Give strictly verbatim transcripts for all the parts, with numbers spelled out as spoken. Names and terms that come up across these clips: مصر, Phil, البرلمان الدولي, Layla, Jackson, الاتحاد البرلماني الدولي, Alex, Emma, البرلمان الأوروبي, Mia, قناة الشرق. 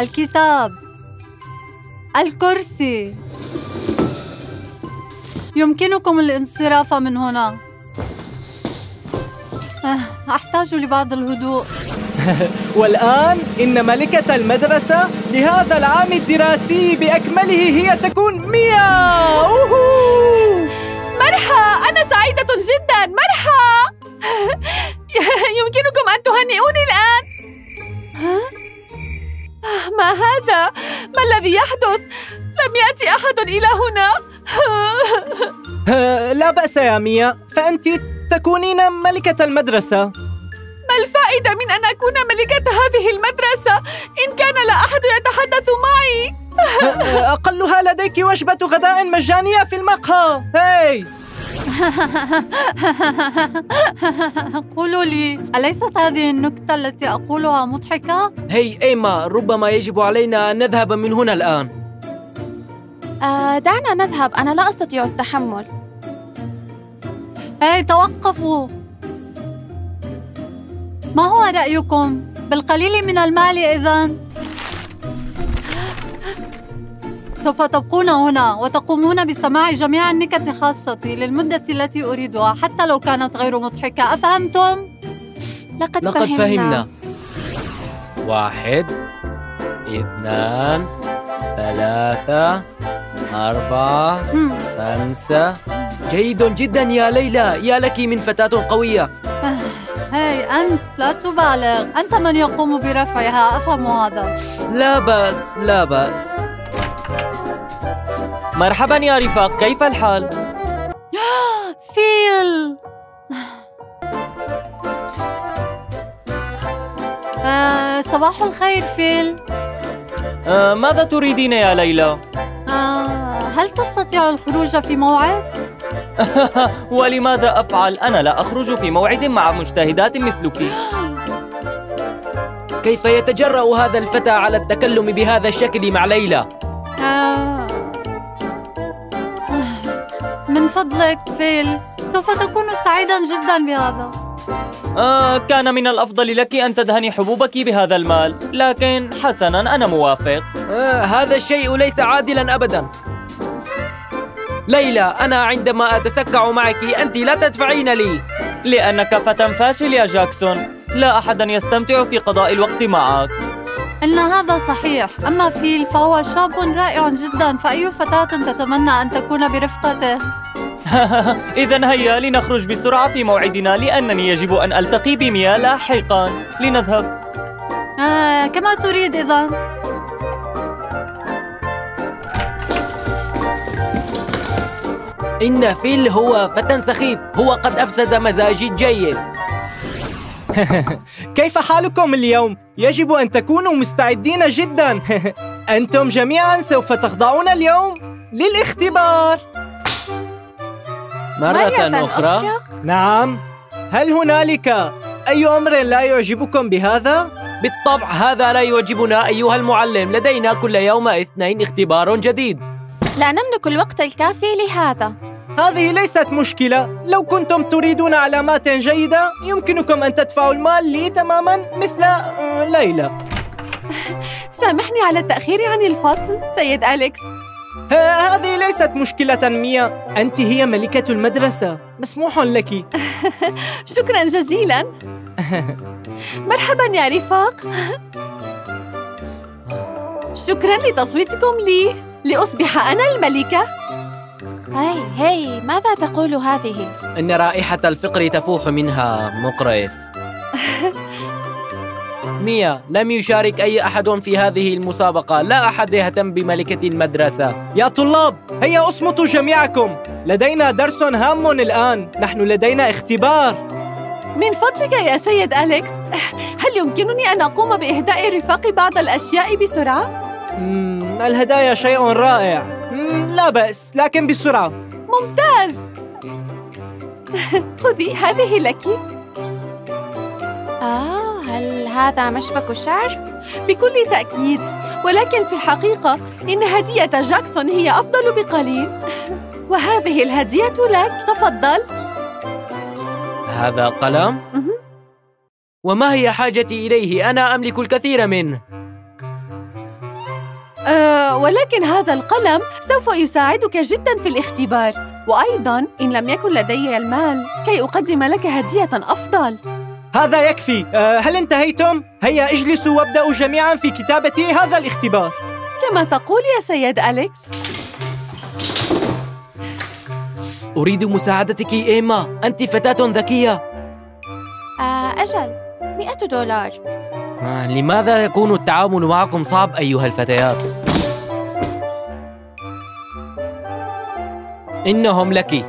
الكتاب، الكرسي. يمكنكم الانصراف من هنا. أحتاج لبعض الهدوء. والآن إن ملكة المدرسة لهذا العام الدراسي بأكمله هي تكون ميا. أوهو. مرحى، أنا سعيدة جدا. مرحى. يمكنكم أن تهنئوني الآن. ها؟ ما هذا؟ ما الذي يحدث؟ لم يأتي أحد إلى هنا. لا بأس يا ميا، فأنت تكونين ملكة المدرسة. ما الفائدة من أن أكون ملكة هذه المدرسة إن كان لا أحد يتحدث معي؟ أقلها لديك وجبة غداء مجانية في المقهى. هاي. قولوا لي، أليست هذه النكتة التي أقولها مضحكة؟ هي إيما، ربما يجب علينا أن نذهب من هنا الآن. آه دعنا نذهب، أنا لا أستطيع التحمل. هاي توقفوا. ما هو رأيكم؟ بالقليل من المال إذن. سوف تبقون هنا وتقومون بسماع جميع النكت خاصتي للمدة التي أريدها حتى لو كانت غير مضحكة، أفهمتم؟ لقد, لقد فهمنا. فهمنا. واحد، اثنان، ثلاثة، أربعة، خمسة. جيد جدا يا ليلى، يا لك من فتاة قوية. هاي أنت، لا تبالغ، أنت من يقوم برفعها، أفهم هذا. لا بأس، لا بأس. مرحبا يا رفاق، كيف الحال؟ فيل. آه، صباح الخير فيل. آه، ماذا تريدين يا ليلى؟ آه، هل تستطيع الخروج في موعد؟ ولماذا أفعل؟ أنا لا أخرج في موعد مع مجتهدات مثلك. كيف يتجرأ هذا الفتى على التكلم بهذا الشكل مع ليلى؟ آه، من فضلك فيل، سوف تكون سعيدا جدا بهذا. آه، كان من الأفضل لك أن تدهني حبوبك بهذا المال، لكن حسنا أنا موافق. آه، هذا الشيء ليس عادلا أبدا. ليلى، أنا عندما أتسكع معك أنت لا تدفعين لي. لأنك فتى فاشل يا جاكسون، لا أحد يستمتع في قضاء الوقت معك. إن هذا صحيح، أما فيل فهو شاب رائع جدا، فأي فتاة تتمنى أن تكون برفقته. إذن هيا لنخرج بسرعة في موعدنا، لأنني يجب أن ألتقي بميا لاحقا. لنذهب. آه، كما تريد إذن. إن فيل هو فتى سخيف، هو قد أفسد مزاجي الجيد. كيف حالكم اليوم؟ يجب أن تكونوا مستعدين جدا. أنتم جميعا سوف تخضعون اليوم للاختبار مرة, مرة أخرى. أخرى؟ نعم، هل هنالك أي أمر لا يعجبكم بهذا؟ بالطبع، هذا لا يعجبنا أيها المعلم، لدينا كل يوم اثنين اختبار جديد. لا نملك الوقت الكافي لهذا. هذه ليست مشكلة، لو كنتم تريدون علامات جيدة يمكنكم أن تدفعوا المال لي تماماً مثل ليلى. سامحني على التأخير عن الفصل سيد أليكس. هذه ليست مشكلة ميا، أنت هي ملكة المدرسة، مسموح لك. شكراً جزيلاً. مرحباً يا رفاق. شكراً لتصويتكم لي لأصبح أنا الملكة. هاي هاي، ماذا تقول هذه؟ إن رائحة الفقر تفوح منها، مقرف. ميا، لم يشارك أي أحد في هذه المسابقة، لا أحد يهتم بملكة المدرسة. يا طلاب، هيا اصمتوا جميعكم، لدينا درس هام الآن، نحن لدينا اختبار. من فضلك يا سيد أليكس، هل يمكنني أن أقوم بإهداء الرفاق بعض الأشياء بسرعة؟ مم، الهدايا شيء رائع. لا بأس، لكن بسرعة. ممتاز. خذي هذه لك. آه، هل هذا مشبك شعر؟ بكل تأكيد، ولكن في الحقيقة إن هدية جاكسون هي أفضل بقليل. وهذه الهدية لك، تفضل. هذا قلم؟ وما هي حاجتي إليه؟ أنا أملك الكثير منه. أه ولكن هذا القلم سوف يساعدك جداً في الاختبار، وأيضاً إن لم يكن لدي المال كي أقدم لك هدية أفضل. هذا يكفي. أه هل انتهيتم؟ هيا اجلسوا وابدأوا جميعاً في كتابة هذا الاختبار. كما تقول يا سيد أليكس. أريد مساعدتك إيما، أنت فتاة ذكية. آه أجل، مئة دولار. آه لماذا يكون التعامل معكم صعب أيها الفتيات؟ إنهم لك.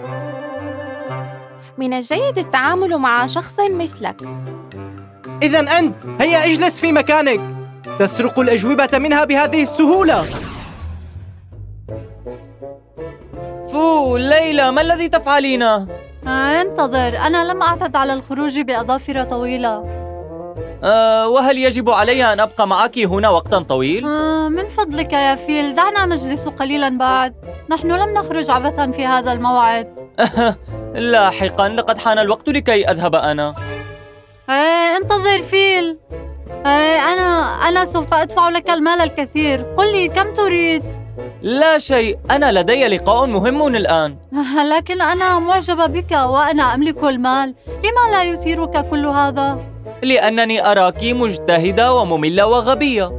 من الجيد التعامل مع شخص مثلك. إذا أنت، هيا اجلس في مكانك. تسرق الأجوبة منها بهذه السهولة. فو ليلى، ما الذي تفعلينه؟ انتظر، أنا لم أعتد على الخروج بأظافر طويلة. أه وهل يجب علي أن أبقى معك هنا وقتا طويل؟ أه من فضلك يا فيل، دعنا نجلس قليلا بعد، نحن لم نخرج عبثا في هذا الموعد. لاحقا، لقد حان الوقت لكي أذهب أنا. أه انتظر فيل، أه أنا أنا سوف أدفع لك المال الكثير، قل لي كم تريد؟ لا شيء، أنا لدي لقاء مهم الآن. لكن أنا معجبة بك وأنا أملك المال، لما لا يثيرك كل هذا؟ لأنني أراك مجتهدة ومملة وغبية.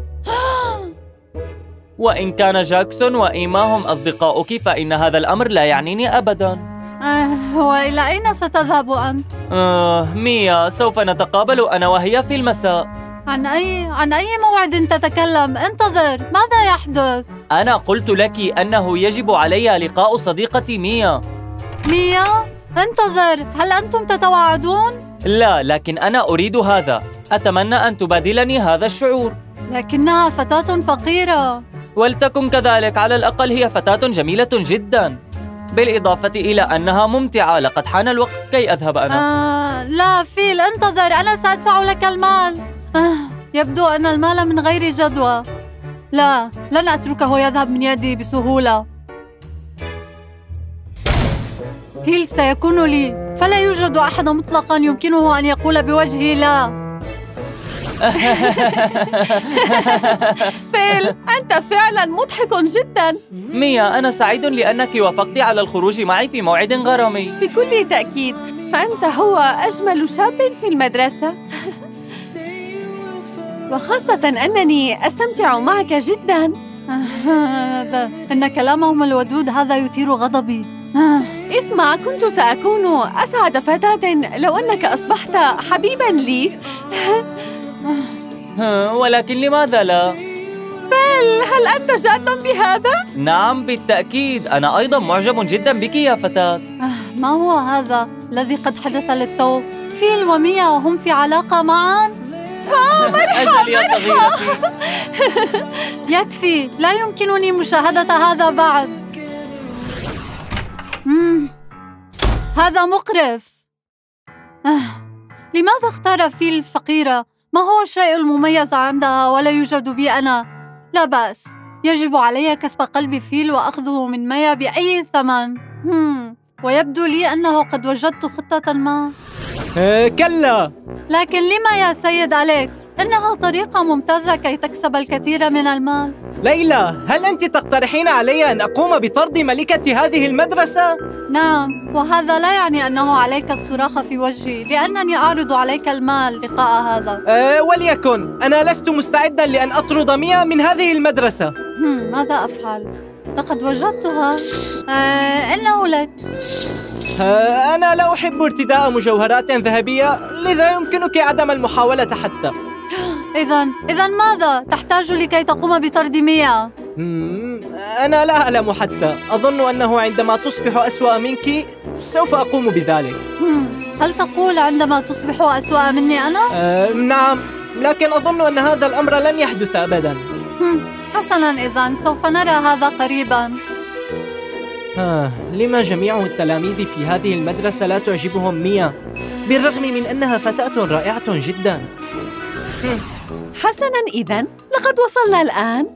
وإن كان جاكسون وإيما هم أصدقاؤك فإن هذا الأمر لا يعنيني أبداً. أه وإلى أين ستذهب أنت؟ أه ميا، سوف نتقابل أنا وهي في المساء. عن أي عن أي موعد تتكلم؟ انتظر، ماذا يحدث؟ أنا قلت لك أنه يجب علي لقاء صديقتي ميا. ميا؟ انتظر، هل أنتم تتواعدون؟ لا، لكن أنا أريد هذا، أتمنى أن تبادلني هذا الشعور. لكنها فتاة فقيرة. ولتكن كذلك، على الأقل هي فتاة جميلة جدا، بالإضافة إلى أنها ممتعة. لقد حان الوقت كي أذهب أنا. آه لا فيل، انتظر، أنا سأدفع لك المال. آه، يبدو أن المال من غير جدوى. لا، لن أتركه يذهب من يدي بسهولة. فيل سيكون لي، فلا يوجد أحد مطلقا يمكنه أن يقول بوجهي لا. فيل، أنت فعلا مضحك جدا. ميا، أنا سعيد لأنك وافقت على الخروج معي في موعد غرامي. بكل تأكيد، فأنت هو أجمل شاب في المدرسة. وخاصة أنني أستمتع معك جداً. إن كلامهم الودود هذا يثير غضبي. اسمع، كنت سأكون أسعد فتاة لو أنك أصبحت حبيباً لي. ولكن لماذا لا؟ فيل، هل أنت جاد بهذا؟ نعم بالتأكيد، أنا أيضاً معجب جداً بك يا فتاة. ما هو هذا الذي قد حدث للتو؟ فيل وميا وهم في علاقة معاً؟ آه مرحبا مرحبا. يكفي، لا يمكنني مشاهدة هذا بعد. مم. هذا مقرف. آه. لماذا اختار فيل الفقيرة؟ ما هو الشيء المميز عندها ولا يوجد بي أنا؟ لا بأس، يجب علي كسب قلب فيل وأخذه من ميا بأي ثمن. مم. ويبدو لي أنه قد وجدت خطة ما. أه كلا. لكن لما يا سيد أليكس؟ إنها طريقة ممتازة كي تكسب الكثير من المال. ليلى، هل أنت تقترحين علي أن أقوم بطرد ملكة هذه المدرسة؟ نعم، وهذا لا يعني أنه عليك الصراخ في وجهي، لأنني أعرض عليك المال لقاء هذا. أه وليكن، أنا لست مستعدا لأن أطرد ميا من هذه المدرسة. ماذا أفعل؟ لقد وجدتها. أه إنه لك. أنا لا أحب ارتداء مجوهرات ذهبية، لذا يمكنك عدم المحاولة حتى. إذا إذا ماذا تحتاج لكي تقوم بطرد ميا؟ أنا لا أعلم حتى، أظن أنه عندما تصبح أسوأ منك سوف أقوم بذلك. هل تقول عندما تصبح أسوأ مني أنا؟ أه نعم، لكن أظن أن هذا الأمر لن يحدث أبدا. حسنا، إذا سوف نرى هذا قريبا. آه، لما جميع التلاميذ في هذه المدرسة لا تعجبهم ميا، بالرغم من أنها فتاة رائعة جدا. حسنا، إذا لقد وصلنا الآن.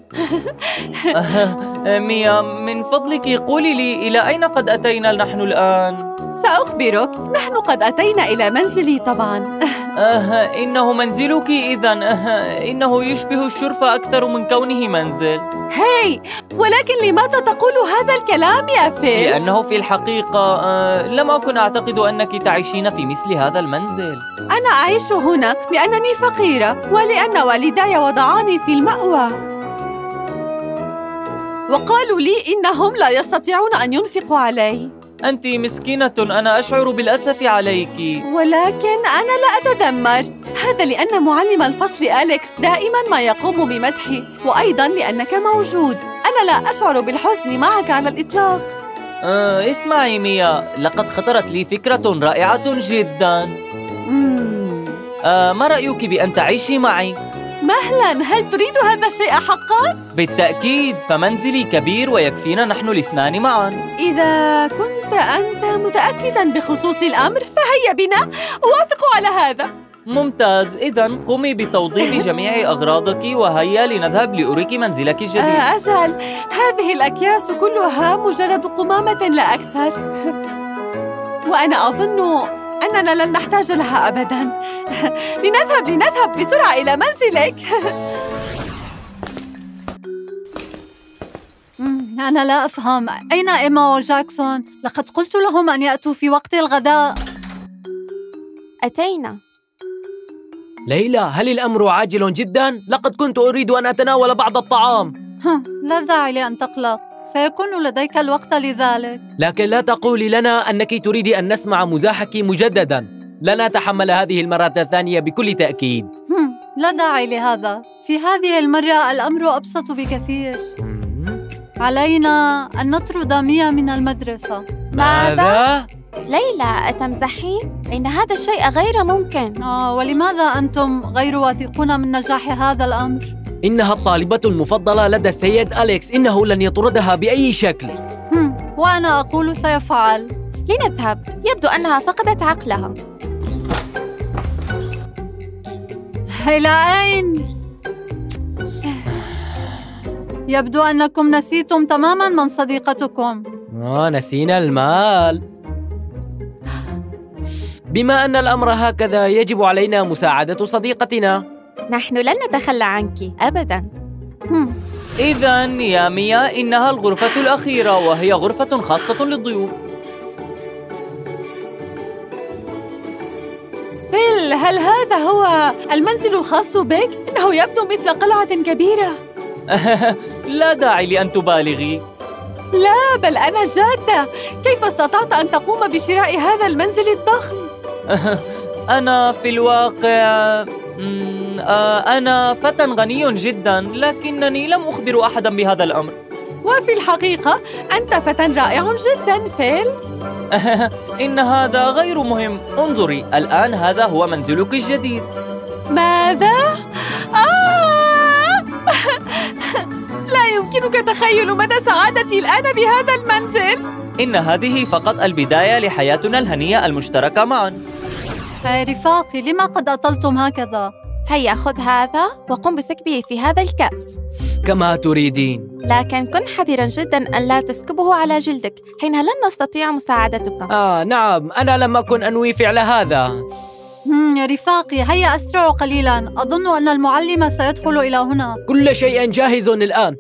آه، ميا، من فضلك قولي لي إلى أين قد أتينا نحن الآن؟ سأخبرك، نحن قد أتينا إلى منزلي طبعا. أه إنه منزلك إذا. أه إنه يشبه الشرفة أكثر من كونه منزل. هاي، ولكن لماذا تقول هذا الكلام يا فيل؟ لأنه في الحقيقة أه لم أكن أعتقد أنك تعيشين في مثل هذا المنزل. أنا أعيش هنا لأنني فقيرة ولأن والداي وضعاني في المأوى وقالوا لي إنهم لا يستطيعون أن ينفقوا علي. أنت مسكينة، أنا أشعر بالأسف عليك. ولكن أنا لا أتذمر، هذا لأن معلم الفصل أليكس دائما ما يقوم بمدحي، وأيضا لأنك موجود. أنا لا أشعر بالحزن معك على الإطلاق. آه، اسمعي ميا، لقد خطرت لي فكرة رائعة جدا. آه، ما رأيك بأن تعيشي معي؟ مهلا، هل تريد هذا الشيء حقا؟ بالتأكيد، فمنزلي كبير ويكفينا نحن الاثنان معا. إذا كنت أنت متأكدا بخصوص الأمر فهيا بنا، أوافق على هذا. ممتاز، إذا قومي بتوضيب جميع أغراضك وهيا لنذهب لأريك منزلك الجديد. آه أجل، هذه الأكياس كلها مجرد قمامة لا أكثر. وأنا أظن أننا لن نحتاج لها أبداً. لنذهب لنذهب بسرعة إلى منزلك. أنا لا أفهم، أين إيما وجاكسون؟ لقد قلت لهم أن يأتوا في وقت الغداء. أتينا. ليلى، هل الأمر عاجل جداً؟ لقد كنت أريد أن أتناول بعض الطعام. لا داعي لأن تقلق، سيكون لديك الوقت لذلك. لكن لا تقولي لنا أنك تريد أن نسمع مزاحك مجددا، لن أتحمل هذه المرة الثانية بكل تأكيد. لا داعي لهذا، في هذه المرة الأمر أبسط بكثير. علينا أن نطرد ميا من المدرسة. ماذا؟ ليلى، أتمزحين؟ إن هذا الشيء غير ممكن. آه، ولماذا أنتم غير واثقون من نجاح هذا الأمر؟ إنها الطالبة المفضلة لدى السيد أليكس، إنه لن يطردها بأي شكل. هم، وأنا أقول سيفعل. لنذهب، يبدو أنها فقدت عقلها. إلى أين؟ يبدو أنكم نسيتم تماماً من صديقتكم. آه، نسينا المال. بما أن الأمر هكذا يجب علينا مساعدة صديقتنا. نحن لن نتخلى عنك أبداً. إذاً يا ميا، إنها الغرفة الأخيرة وهي غرفة خاصة للضيوف. فيل، هل هذا هو المنزل الخاص بك؟ إنه يبدو مثل قلعة كبيرة. لا داعي لأن تبالغي. لا، بل أنا جادة، كيف استطعت أن تقوم بشراء هذا المنزل الضخم؟ أنا في الواقع... أنا فتى غني جدا، لكنني لم أخبر أحدا بهذا الأمر. وفي الحقيقة أنت فتى رائع جدا فيل. إن هذا غير مهم، انظري الآن، هذا هو منزلك الجديد. ماذا؟ آه! لا يمكنك تخيل مدى سعادتي الآن بهذا المنزل. إن هذه فقط البداية لحياتنا الهنية المشتركة معا. يا رفاقي، لما قد أطلتم هكذا؟ هيا خذ هذا وقم بسكبه في هذا الكأس. كما تريدين، لكن كن حذراً جداً أن لا تسكبه على جلدك، حينها لن نستطيع مساعدتك. آه نعم، أنا لم أكن أنوي فعل هذا. يا رفاقي، هيا أسرع قليلاً، أظن أن المعلم سيدخل إلى هنا. كل شيء جاهز الآن.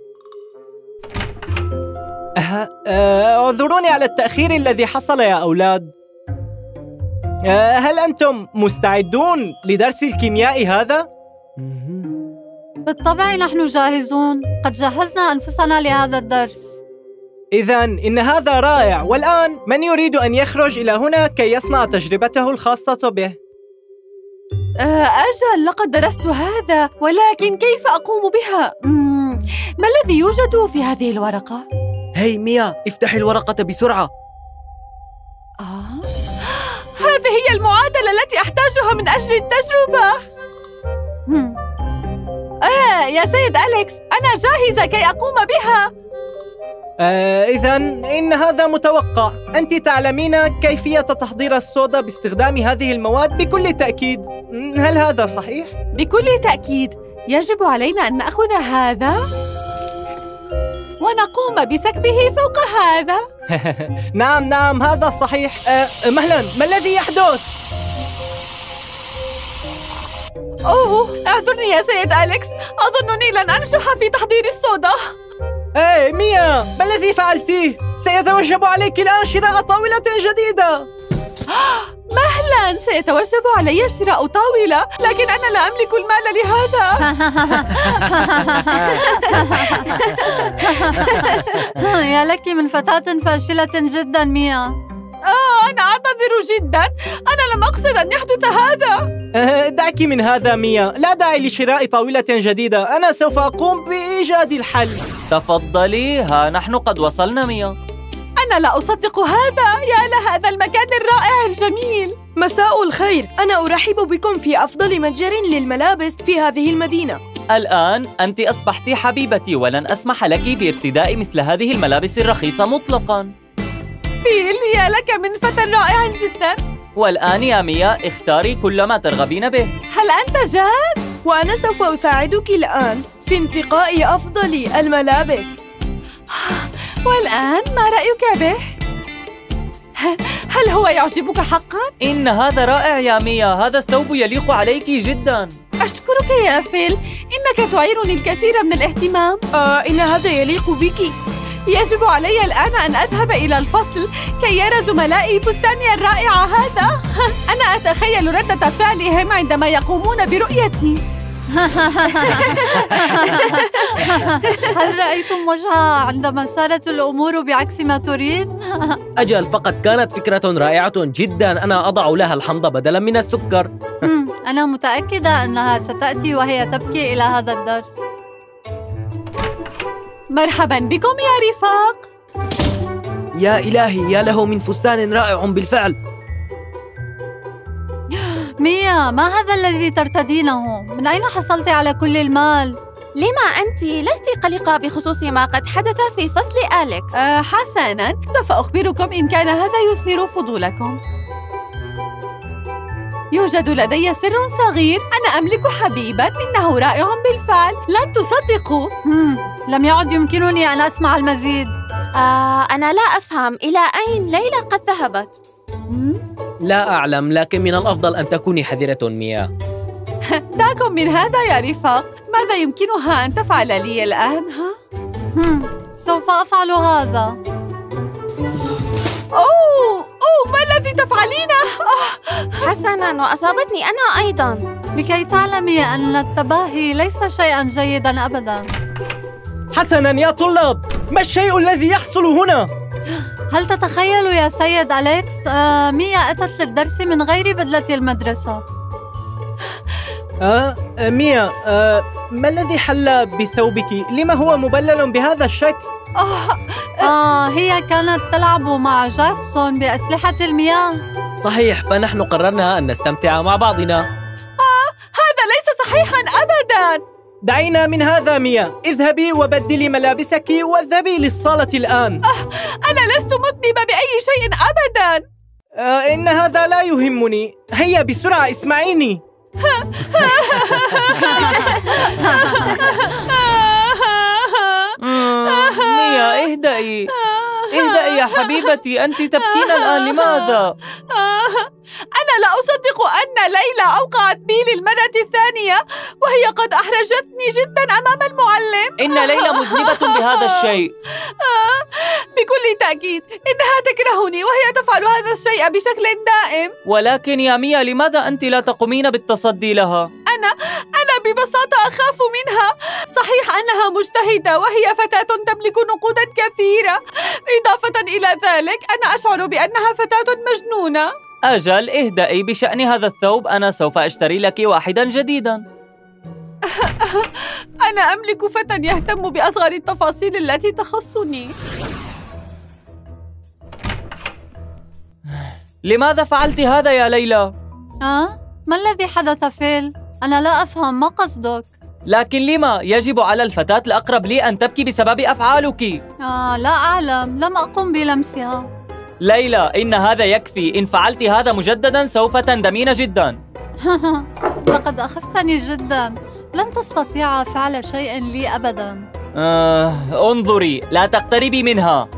أه أه اعذروني على التأخير الذي حصل يا أولاد. هل أنتم مستعدون لدرس الكيمياء هذا؟ بالطبع نحن جاهزون، قد جهزنا أنفسنا لهذا الدرس. إذاً إن هذا رائع، والآن من يريد أن يخرج إلى هنا كي يصنع تجربته الخاصة به؟ أجل، لقد درست هذا، ولكن كيف أقوم بها؟ ما الذي يوجد في هذه الورقة؟ هاي ميا، افتحي الورقة بسرعة. آه؟ هذه هي المعادلة التي أحتاجها من أجل التجربة. آه يا سيد أليكس، أنا جاهزة كي أقوم بها. آه إذاً إن هذا متوقع، أنت تعلمين كيفية تحضير الصودا باستخدام هذه المواد بكل تأكيد. هل هذا صحيح؟ بكل تأكيد، يجب علينا أن نأخذ هذا ونقوم بسكبه فوق هذا. نعم نعم، هذا صحيح. أه مهلا، ما الذي يحدث؟ أوه، اعذرني يا سيد أليكس، أظنني لن أنجح في تحضير الصودا. إيه ميا، ما الذي فعلتيه؟ سيتوجب عليك الآن شراء طاولة جديدة. مهلا، سيتوجب علي شراء طاولة، لكن أنا لا أملك المال لهذا. يا لك من فتاة فاشلة جدا ميا. آه أنا أعتذر جدا، أنا لم أقصد أن يحدث هذا. دعك من هذا ميا، لا داعي لشراء طاولة جديدة، أنا سوف أقوم بإيجاد الحل. تفضلي، ها نحن قد وصلنا ميا. أنا لا أصدق هذا، يا لهذا المكان الرائع الجميل. مساء الخير، أنا أرحب بكم في أفضل متجر للملابس في هذه المدينة. الآن أنت أصبحت حبيبتي، ولن أسمح لك بارتداء مثل هذه الملابس الرخيصة مطلقا. فيل، يا لك من فتى رائع جدا. والآن يا ميا، اختاري كل ما ترغبين به. هل أنت جاهز؟ وأنا سوف أساعدك الآن في انتقاء أفضل الملابس. والآن ما رأيك به؟ هل هو يعجبك حقا؟ إن هذا رائع يا ميا، هذا الثوب يليق عليك جدا. أشكرك يا فيل، إنك تعيرني الكثير من الاهتمام. آه إن هذا يليق بك. يجب علي الآن أن أذهب إلى الفصل كي يرى زملائي فستاني الرائع هذا. أنا أتخيل ردة فعلهم عندما يقومون برؤيتي. هل رأيتم وجهها عندما سارت الأمور بعكس ما تريد؟ أجل، فقط كانت فكرة رائعة جدا، أنا أضع لها الحمض بدلا من السكر. أنا متأكدة أنها ستأتي وهي تبكي إلى هذا الدرس. مرحبا بكم يا رفاق. يا إلهي، يا له من فستان رائع بالفعل. ميا، ما هذا الذي ترتدينه؟ من أين حصلت على كل المال؟ لما أنت لست قلقة بخصوص ما قد حدث في فصل أليكس؟ أه حسنا، سوف أخبركم إن كان هذا يثير فضولكم. يوجد لدي سر صغير، أنا أملك حبيبا، إنه رائع بالفعل، لن تصدقوا. لم يعد يمكنني أن أسمع المزيد. آه أنا لا أفهم، إلى أين ليلى قد ذهبت؟ لا أعلم، لكن من الأفضل أن تكوني حذرة ميا. دعكم من هذا يا رفاق، ماذا يمكنها أن تفعل لي الآن؟ ها؟ سوف أفعل هذا. أوه أوه، ما الذي تفعلينه؟ حسناً، وأصابتني أنا أيضاً. لكي تعلمي أن التباهي ليس شيئاً جيداً أبداً. حسناً يا طلاب، ما الشيء الذي يحصل هنا؟ هل تتخيل يا سيد أليكس، آه، ميا أتت للدرس من غير بدلة المدرسة. آه، آه، ميا، آه، ما الذي حل بثوبك؟ لما هو مبلل بهذا الشكل؟ آه، هي كانت تلعب مع جاكسون بأسلحة المياه. صحيح، فنحن قررنا أن نستمتع مع بعضنا. آه، هذا ليس صحيحاً أبداً. دعينا من هذا ميا، اذهبي وبدلي ملابسك واذهبي للصالة الآن. آه، أنا لست مذنبة بأي شيء أبداً. آه، إن هذا لا يهمني، هيا بسرعة اسمعيني. ميا، اهدئي اهدئي يا حبيبتي، أنت تبكين الآن، لماذا؟ أنا لا أصدق أن ليلى أوقعت بي للمرة الثانية، وهي قد أحرجتني جدا أمام المعلم. إن ليلى مذنبة بهذا الشيء. بكل تأكيد، إنها تكرهني وهي تفعل هذا الشيء بشكل دائم. ولكن يا ميا، لماذا أنت لا تقومين بالتصدي لها؟ أنا أنا ببساطة أخاف منها. صحيح أنها مجتهدة وهي فتاة تملك نقودا كثيرة، إضافة إلى ذلك أنا أشعر بأنها فتاة مجنونة. أجل، اهدئي بشأن هذا الثوب، أنا سوف أشتري لك واحدا جديدا. أنا أملك فتى يهتم بأصغر التفاصيل التي تخصني. لماذا فعلت هذا يا ليلى؟ أه؟ ما الذي حدث فيل؟ أنا لا أفهم، ما قصدك؟ لكن لما؟ يجب على الفتاة الأقرب لي أن تبكي بسبب أفعالك. آه لا أعلم، لم أقم بلمسها. ليلى، إن هذا يكفي، إن فعلت هذا مجددا سوف تندمين جدا. لقد أخفتني جدا، لن تستطيع فعل شيء لي أبدا. آه، انظري، لا تقتربي منها.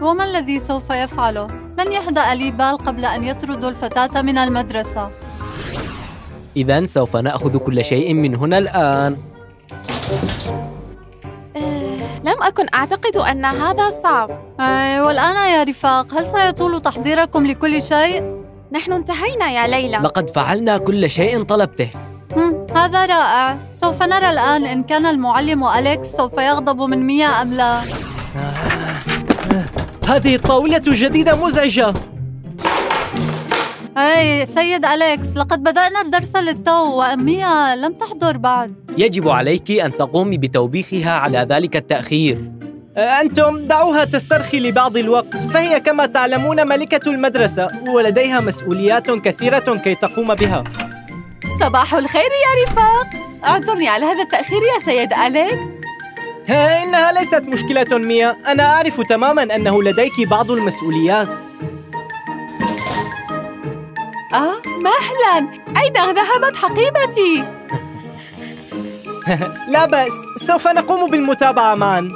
وما الذي سوف يفعله؟ لن يهدأ لي بال قبل أن يطرد الفتاة من المدرسة. إذا سوف نأخذ كل شيء من هنا الآن. لم أكن أعتقد أن هذا صعب. أي والآن يا رفاق، هل سيطول تحضيركم لكل شيء؟ نحن انتهينا يا ليلى. لقد فعلنا كل شيء طلبته. هذا رائع. سوف نرى الآن إن كان المعلم أليكس سوف يغضب من ميا أم لا. هذه الطاولة الجديدة مزعجة. أي سيد أليكس، لقد بدأنا الدرس للتو وميا لم تحضر بعد. يجب عليك أن تقومي بتوبيخها على ذلك التأخير. أنتم دعوها تسترخي لبعض الوقت، فهي كما تعلمون ملكة المدرسة ولديها مسؤوليات كثيرة كي تقوم بها. صباح الخير يا رفاق، أعذرني على هذا التأخير يا سيد أليكس. إنها ليست مشكلة ميا، أنا أعرف تماما أنه لديك بعض المسؤوليات. آه مهلا، أين ذهبت حقيبتي؟ لا بأس، سوف نقوم بالمتابعة معا.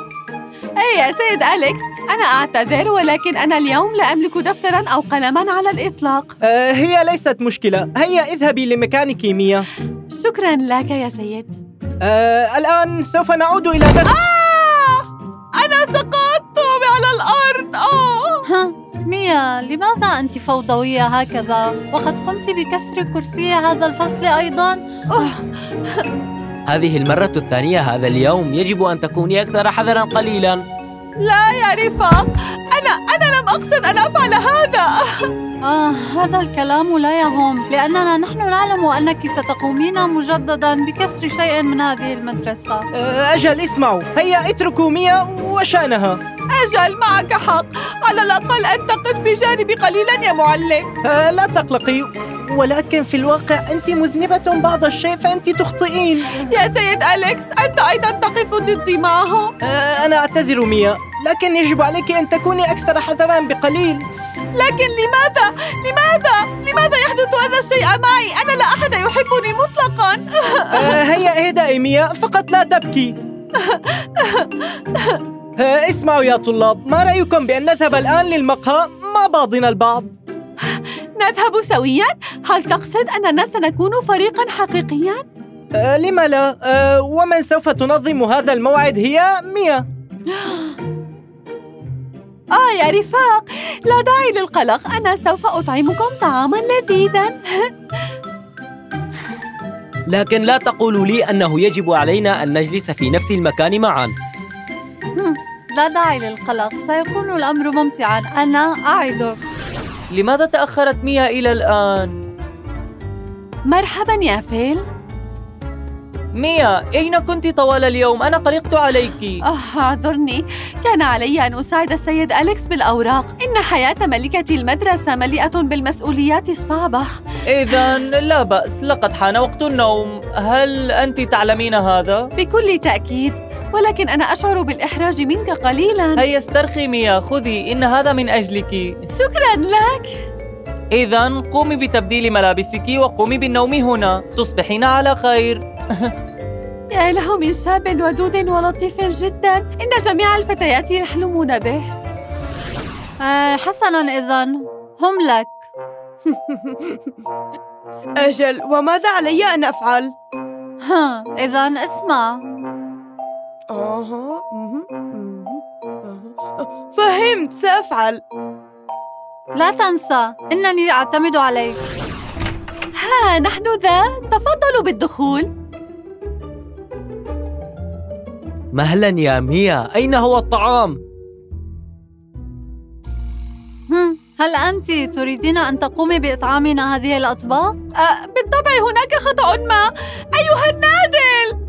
أي يا سيد أليكس، أنا أعتذر ولكن أنا اليوم لا أملك دفترا أو قلما على الإطلاق. آه هي ليست مشكلة، هيا اذهبي لمكانك ميا. شكرا لك يا سيد. آه الآن سوف نعود إلى درس. آه أنا سقطت على الأرض. آه ميا، لماذا أنت فوضوية هكذا؟ وقد قمت بكسر كرسي هذا الفصل أيضاً. أوه. هذه المرة الثانية هذا اليوم، يجب أن تكوني أكثر حذراً قليلاً. لا يا رفاق، أنا أنا لم أقصد أن أفعل هذا. آه هذا الكلام لا يهم، لأننا نحن نعلم أنك ستقومين مجدداً بكسر شيء من هذه المدرسة. أجل اسمعوا، هيا اتركوا ميا وشأنها. أجل معك حق، على الأقل أن تقف بجانبي قليلا يا معلم. آه لا تقلقي، ولكن في الواقع أنت مذنبة بعض الشيء، فأنت تخطئين. يا سيد أليكس، أنت أيضا تقف ضدي معه. آه أنا أعتذر ميا، لكن يجب عليك أن تكوني أكثر حذرا بقليل. لكن لماذا؟ لماذا؟ لماذا يحدث هذا الشيء معي؟ أنا لا أحد يحبني مطلقا. آه هيا اهدئي ميا، فقط لا تبكي. اسمعوا يا طلاب، ما رأيكم بأن نذهب الآن للمقهى مع بعضنا البعض؟ نذهب سوياً؟ هل تقصد أننا سنكون فريقاً حقيقياً؟ أه لم لا؟ أه ومن سوف تنظم هذا الموعد هي ميا. آه يا رفاق، لا داعي للقلق، أنا سوف أطعمكم طعاماً لذيذاً. لكن لا تقولوا لي أنه يجب علينا أن نجلس في نفس المكان معاً. لا داعي للقلق، سيكون الأمر ممتعاً، أنا أعدك. لماذا تأخرت ميا إلى الآن؟ مرحباً يا فيل. ميا، أين كنت طوال اليوم؟ أنا قلقت عليك. آه أعذرني، كان علي أن أساعد السيد أليكس بالأوراق. إن حياة ملكة المدرسة مليئة بالمسؤوليات الصعبة. إذاً لا بأس، لقد حان وقت النوم. هل أنت تعلمين هذا؟ بكل تأكيد، ولكن أنا أشعر بالإحراج منك قليلاً. هيا استرخي ميا، خذي، إن هذا من أجلك. شكراً لك. إذاً قومي بتبديل ملابسك وقومي بالنوم هنا، تصبحين على خير. يا له من شاب ودود ولطيف جداً، إن جميع الفتيات يحلمون به. آه حسناً، إذن هم لك. أجل، وماذا علي أن أفعل؟ ها إذن اسمع. آه. فهمت، سأفعل. لا تنسى، إنني أعتمد عليك. ها نحن ذا، تفضلوا بالدخول. مهلا يا ميا، أين هو الطعام؟ هل أنتِ تريدين أن تقومي بإطعامنا هذه الأطباق؟ أه بالطبع، هناك خطأ ما. أيها النادل!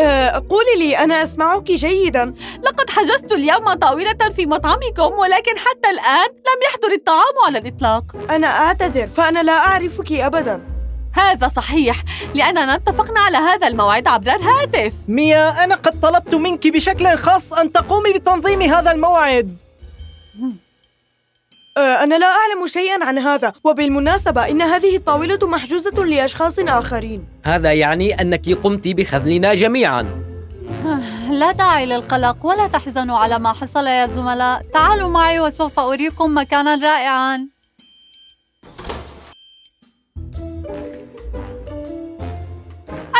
أه قولي لي، أنا أسمعك جيدا. لقد حجزت اليوم طاولة في مطعمكم، ولكن حتى الآن لم يحضر الطعام على الإطلاق. أنا أعتذر، فأنا لا أعرفك أبدا. هذا صحيح، لأننا اتفقنا على هذا الموعد عبر الهاتف. ميا، أنا قد طلبت منك بشكل خاص أن تقومي بتنظيم هذا الموعد. أنا لا أعلم شيئاً عن هذا، وبالمناسبة إن هذه الطاولة محجوزة لأشخاص آخرين. هذا يعني أنك قمت بخذلنا جميعاً. لا داعي للقلق، ولا تحزنوا على ما حصل يا زملاء. تعالوا معي وسوف أريكم مكاناً رائعاً.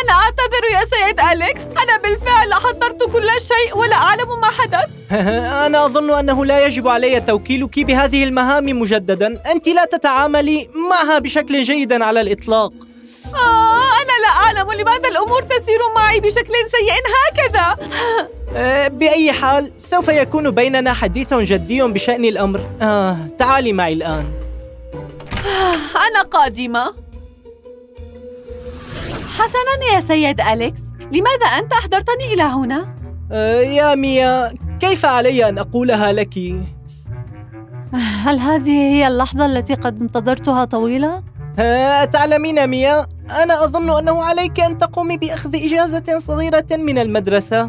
أنا أعتذر يا سيد أليكس، أنا بالفعل حضرت كل شيء ولا أعلم ما حدث. أنا أظن أنه لا يجب علي توكيلك بهذه المهام مجددا، أنت لا تتعاملي معها بشكل جيد على الإطلاق. آه أنا لا أعلم لماذا الأمور تسير معي بشكل سيء هكذا. بأي حال سوف يكون بيننا حديث جدي بشأن الأمر. آه تعالي معي الآن. أنا قادمة. حسناً يا سيد أليكس، لماذا أنت أحضرتني إلى هنا؟ آه يا ميا، كيف علي أن أقولها لك؟ هل هذه هي اللحظة التي قد انتظرتها طويلة؟ آه تعلمين ميا، أنا أظن أنه عليك أن تقومي بأخذ إجازة صغيرة من المدرسة.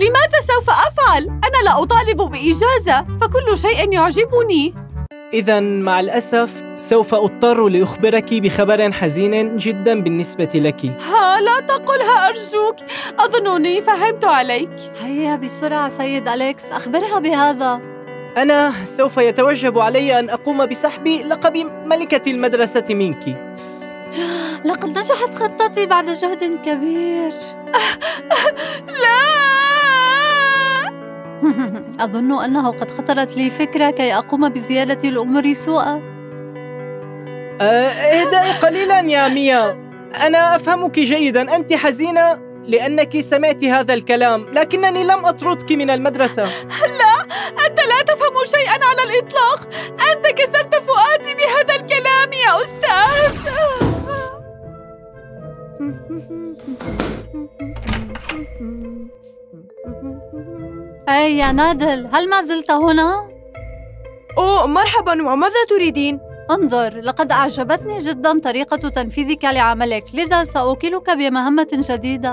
لماذا سوف أفعل؟ أنا لا أطالب بإجازة، فكل شيء يعجبني. إذا مع الأسف سوف أضطر لأخبرك بخبر حزين جدا بالنسبة لك. ها لا تقلها أرجوك، أظنني فهمت عليك. هيا بسرعة سيد أليكس، أخبرها بهذا. أنا سوف يتوجب علي أن أقوم بسحب لقب ملكة المدرسة منك. لقد نجحت خطتي بعد جهد كبير. لا أظن أنه قد خطرت لي فكرة كي أقوم بزيادة الأمور سوءا. أه اهدئي قليلا يا ميا، أنا أفهمك جيدا، أنت حزينة لأنك سمعت هذا الكلام، لكنني لم أطردك من المدرسة. لا، أنت لا تفهم شيئا على الإطلاق، أنت كسرت فؤادي بهذا الكلام يا أستاذ. أي يا نادل، هل ما زلت هنا؟ أوه مرحبا، وماذا تريدين؟ انظر، لقد أعجبتني جدا طريقة تنفيذك لعملك، لذا سأوكلك بمهمة جديدة.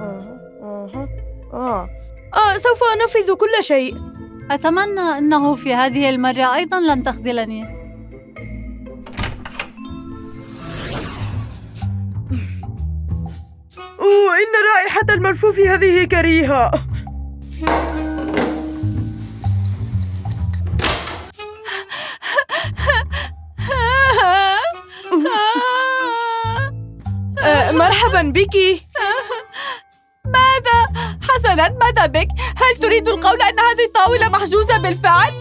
آه آه آه آه سوف أنفذ كل شيء. أتمنى أنه في هذه المرة أيضا لن تخذلني. أوه إن رائحة الملفوف هذه كريهة. آه، مرحبا بك. ماذا؟ حسنا، ماذا بك؟ هل تريد القول أن هذه الطاولة محجوزة بالفعل؟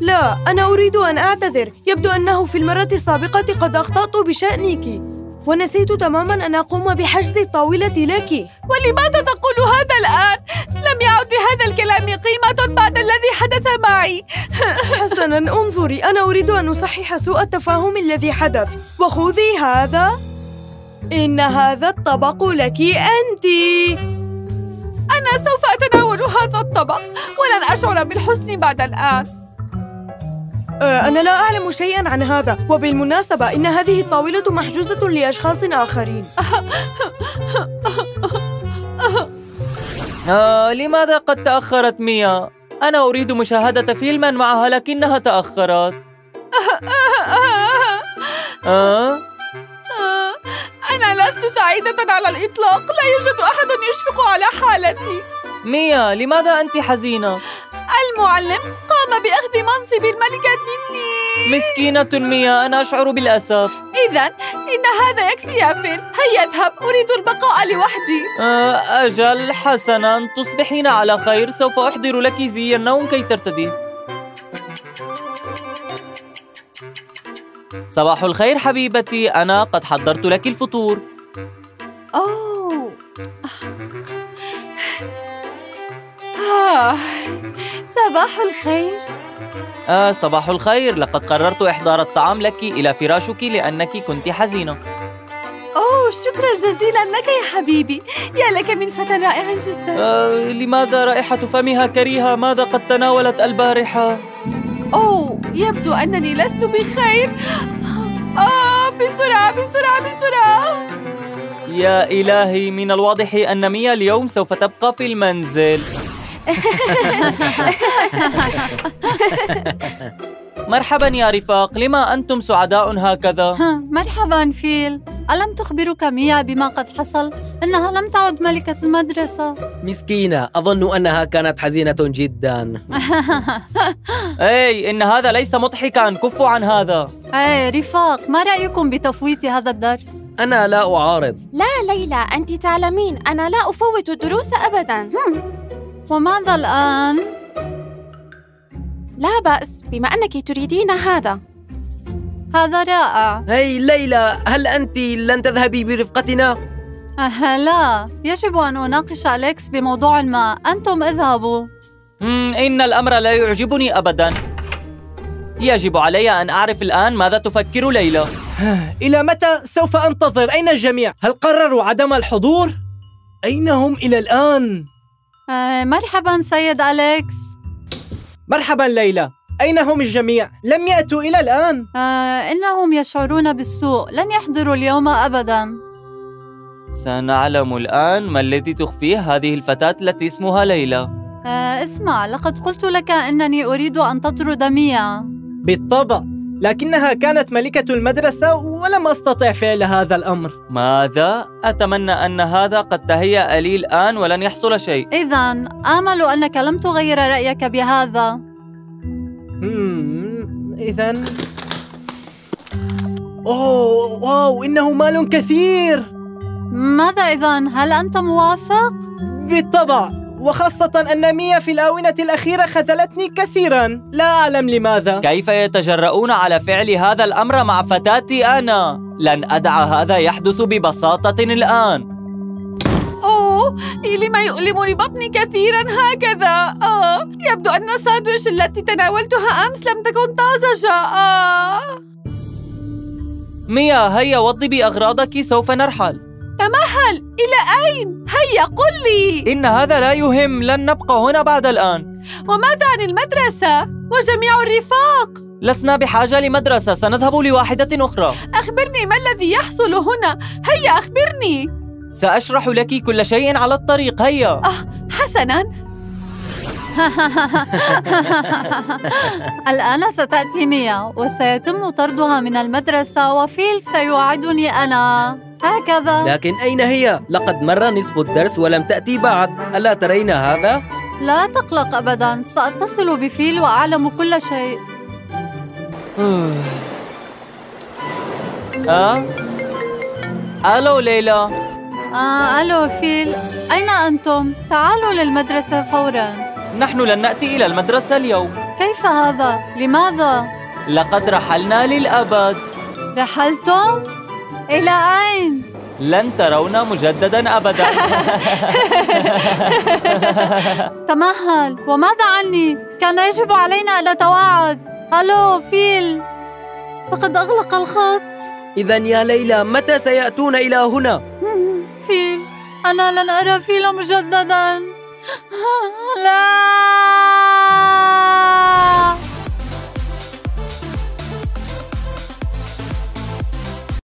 لا، أنا أريد أن أعتذر، يبدو أنه في المرة السابقة قد أخطأت بشأنك ونسيت تماما أن أقوم بحجز الطاولة لك. ولماذا تقول هذا الآن؟ لم يعد لهذا الكلام قيمة بعد الذي حدث معي. حسنا انظري، أنا أريد أن أصحح سوء التفاهم الذي حدث، وخذي هذا، إن هذا الطبق لك أنت. أنا سوف أتناول هذا الطبق ولن أشعر بالحزن بعد الآن. أه أنا لا أعلم شيئا عن هذا، وبالمناسبة إن هذه الطاولة محجوزة لأشخاص آخرين. آه لماذا قد تأخرت ميا؟ أنا أريد مشاهدة فيلما معها لكنها تأخرت. آه؟ أنا لست سعيدة على الإطلاق، لا يوجد أحد يشفق على حالتي. ميا، لماذا أنت حزينة؟ المعلم قام بأخذ منصب الملكة مني. مسكينة ميا، أنا أشعر بالأسف. إذا إن هذا يكفي يا فيل، هيا اذهب، أريد البقاء لوحدي. آه أجل، حسنا، تصبحين على خير، سوف أحضر لك زي النوم كي ترتدي. صباح الخير حبيبتي، أنا قد حضرت لك الفطور. أوه آه. صباح الخير. آه صباح الخير، لقد قررت إحضار الطعام لك إلى فراشك لأنك كنت حزينة. أوه شكرا جزيلا لك يا حبيبي، يا لك من فتى رائع جدا. آه لماذا رائحة فمها كريهة؟ ماذا قد تناولت البارحة؟ أوه يبدو أنني لست بخير. آه بسرعة بسرعة بسرعة. يا إلهي، من الواضح أن ميا اليوم سوف تبقى في المنزل. مرحبا يا رفاق، لما أنتم سعداء هكذا؟ مرحبا فيل، ألم تخبرك ميا بما قد حصل؟ إنها لم تعد ملكة المدرسة. مسكينة، أظن أنها كانت حزينة جدا. أي، إن هذا ليس مضحكا، كفوا عن هذا. أي رفاق، ما رأيكم بتفويت هذا الدرس؟ أنا لا أعارض. لا ليلى، أنت تعلمين أنا لا أفوت الدروس أبدا. وماذا الآن؟ لا بأس، بما أنك تريدين هذا. هذا رائع. هي ليلى، هل أنت لن تذهبي برفقتنا؟ أه لا، يجب أن أناقش أليكس بموضوع ما، أنتم اذهبوا. إن الأمر لا يعجبني أبدا. يجب علي أن أعرف الآن ماذا تفكر ليلى. إلى متى سوف أنتظر؟ أين الجميع؟ هل قرروا عدم الحضور؟ أين هم إلى الآن؟ أه مرحبا سيد أليكس. مرحبا ليلى، أين هم الجميع؟ لم يأتوا إلى الآن. آه، إنهم يشعرون بالسوء، لن يحضروا اليوم أبداً. سنعلم الآن ما الذي تخفيه هذه الفتاة التي اسمها ليلى. آه، اسمع، لقد قلت لك أنني أريد أن تطرد ميا. بالطبع، لكنها كانت ملكة المدرسة ولم أستطع فعل هذا الأمر. ماذا؟ أتمنى أن هذا قد تهيأ لي الآن ولن يحصل شيء. إذن، آمل أنك لم تغير رأيك بهذا. إذن أوه واو، إنه مال كثير. ماذا إذن؟ هل أنت موافق؟ بالطبع، وخاصة أن ميا في الآونة الأخيرة خذلتني كثيرا، لا أعلم لماذا. كيف يتجرؤون على فعل هذا الأمر مع فتاتي أنا؟ لن أدع هذا يحدث ببساطة الآن. أوه، لما يؤلمني بطني كثيراً هكذا؟ آه، يبدو أن الساندويش التي تناولتها أمس لم تكن طازجة. آه ميا، هيا وضبي أغراضك، سوف نرحل. تمهل، إلى أين؟ هيا قل لي. إن هذا لا يهم، لن نبقى هنا بعد الآن. وماذا عن المدرسة وجميع الرفاق؟ لسنا بحاجة لمدرسة، سنذهب لواحدة أخرى. أخبرني ما الذي يحصل هنا، هيا أخبرني. سأشرح لك كل شيء على الطريق، هيا. آه، حسناً. الآن ستأتي ميا وسيتم طردها من المدرسة، وفيل سيواعدني أنا هكذا. لكن أين هي؟ لقد مر نصف الدرس ولم تأتي بعد، ألا ترين هذا؟ لا تقلق أبداً، سأتصل بفيل وأعلم كل شيء. آه؟ ألو ليلى. آه، ألو فيل، أين أنتم؟ تعالوا للمدرسة فوراً. نحن لن نأتي إلى المدرسة اليوم. كيف هذا؟ لماذا؟ لقد رحلنا للأبد. رحلتم؟ إلى أين؟ لن ترونا مجدداً أبداً. تمهل، وماذا عني؟ كان يجب علينا أن نتواعد. ألو فيل، لقد أغلق الخط. إذن يا ليلى، متى سيأتون إلى هنا؟ فيل، أنا لن أرى فيل مجدداً.